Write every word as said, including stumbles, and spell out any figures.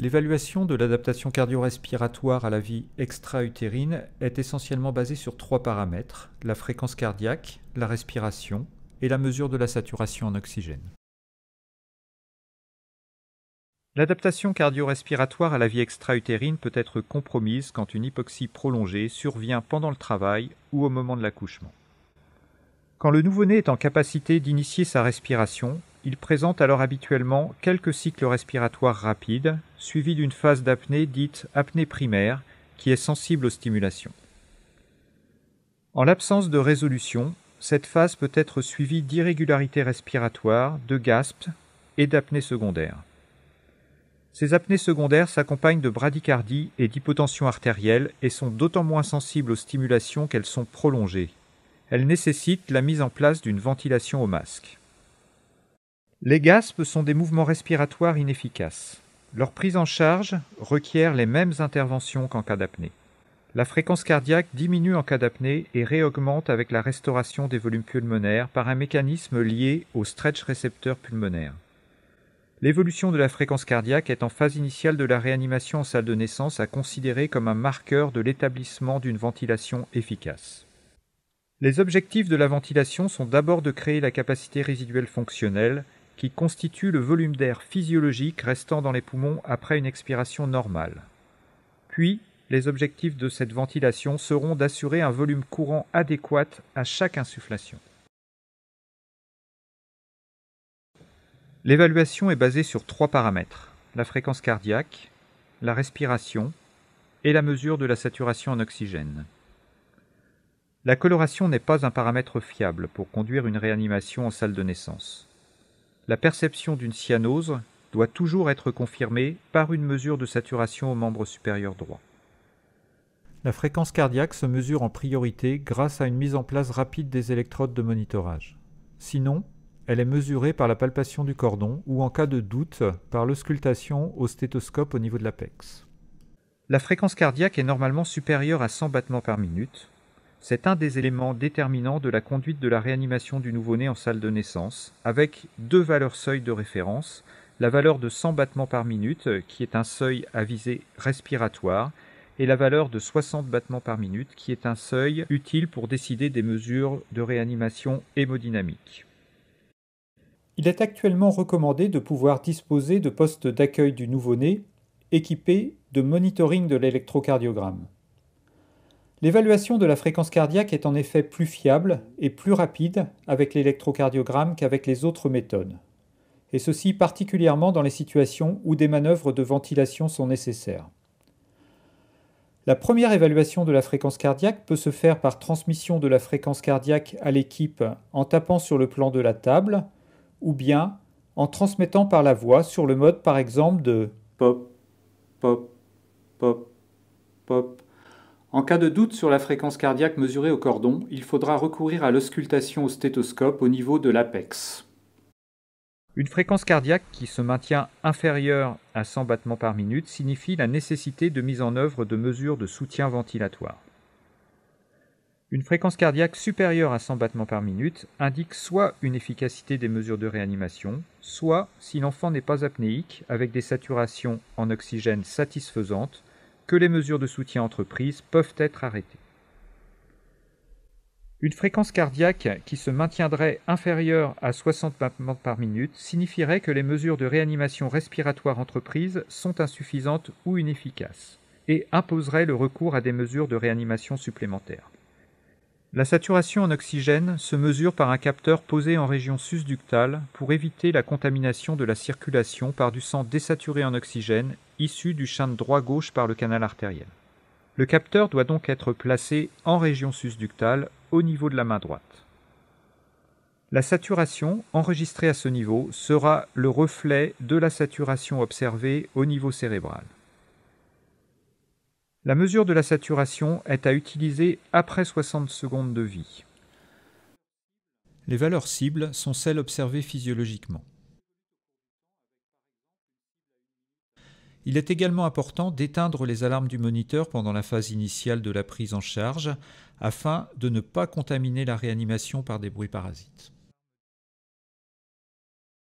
L'évaluation de l'adaptation cardio-respiratoire à la vie extra-utérine est essentiellement basée sur trois paramètres, la fréquence cardiaque, la respiration et la mesure de la saturation en oxygène. L'adaptation cardio-respiratoire à la vie extra-utérine peut être compromise quand une hypoxie prolongée survient pendant le travail ou au moment de l'accouchement. Quand le nouveau-né est en capacité d'initier sa respiration, il présente alors habituellement quelques cycles respiratoires rapides, suivis d'une phase d'apnée dite apnée primaire, qui est sensible aux stimulations. En l'absence de résolution, cette phase peut être suivie d'irrégularités respiratoires, de gasps et d'apnées secondaires. Ces apnées secondaires s'accompagnent de bradycardie et d'hypotension artérielle et sont d'autant moins sensibles aux stimulations qu'elles sont prolongées. Elles nécessitent la mise en place d'une ventilation au masque. Les gasps sont des mouvements respiratoires inefficaces. Leur prise en charge requiert les mêmes interventions qu'en cas d'apnée. La fréquence cardiaque diminue en cas d'apnée et réaugmente avec la restauration des volumes pulmonaires par un mécanisme lié au stretch récepteur pulmonaire. L'évolution de la fréquence cardiaque est en phase initiale de la réanimation en salle de naissance à considérer comme un marqueur de l'établissement d'une ventilation efficace. Les objectifs de la ventilation sont d'abord de créer la capacité résiduelle fonctionnelle qui constitue le volume d'air physiologique restant dans les poumons après une expiration normale. Puis, les objectifs de cette ventilation seront d'assurer un volume courant adéquat à chaque insufflation. L'évaluation est basée sur trois paramètres, la fréquence cardiaque, la respiration et la mesure de la saturation en oxygène. La coloration n'est pas un paramètre fiable pour conduire une réanimation en salle de naissance. La perception d'une cyanose doit toujours être confirmée par une mesure de saturation au membre supérieur droit. La fréquence cardiaque se mesure en priorité grâce à une mise en place rapide des électrodes de monitorage. Sinon, elle est mesurée par la palpation du cordon ou en cas de doute par l'auscultation au stéthoscope au niveau de l'apex. La fréquence cardiaque est normalement supérieure à cent battements par minute. C'est un des éléments déterminants de la conduite de la réanimation du nouveau-né en salle de naissance, avec deux valeurs seuil de référence, la valeur de cent battements par minute, qui est un seuil à visée respiratoire, et la valeur de soixante battements par minute, qui est un seuil utile pour décider des mesures de réanimation hémodynamique. Il est actuellement recommandé de pouvoir disposer de postes d'accueil du nouveau-né équipés de monitoring de l'électrocardiogramme. L'évaluation de la fréquence cardiaque est en effet plus fiable et plus rapide avec l'électrocardiogramme qu'avec les autres méthodes, et ceci particulièrement dans les situations où des manœuvres de ventilation sont nécessaires. La première évaluation de la fréquence cardiaque peut se faire par transmission de la fréquence cardiaque à l'équipe en tapant sur le plan de la table, ou bien en transmettant par la voix sur le mode par exemple de pop, pop, pop, pop. En cas de doute sur la fréquence cardiaque mesurée au cordon, il faudra recourir à l'auscultation au stéthoscope au niveau de l'apex. Une fréquence cardiaque qui se maintient inférieure à cent battements par minute signifie la nécessité de mise en œuvre de mesures de soutien ventilatoire. Une fréquence cardiaque supérieure à cent battements par minute indique soit une efficacité des mesures de réanimation, soit, si l'enfant n'est pas apnéique, avec des saturations en oxygène satisfaisantes, que les mesures de soutien entreprises peuvent être arrêtées. Une fréquence cardiaque qui se maintiendrait inférieure à soixante battements par minute signifierait que les mesures de réanimation respiratoire entreprises sont insuffisantes ou inefficaces, et imposerait le recours à des mesures de réanimation supplémentaires. La saturation en oxygène se mesure par un capteur posé en région susductale pour éviter la contamination de la circulation par du sang désaturé en oxygène issu du shunt droit-gauche par le canal artériel. Le capteur doit donc être placé en région susductale au niveau de la main droite. La saturation enregistrée à ce niveau sera le reflet de la saturation observée au niveau cérébral. La mesure de la saturation est à utiliser après soixante secondes de vie. Les valeurs cibles sont celles observées physiologiquement. Il est également important d'éteindre les alarmes du moniteur pendant la phase initiale de la prise en charge afin de ne pas contaminer la réanimation par des bruits parasites.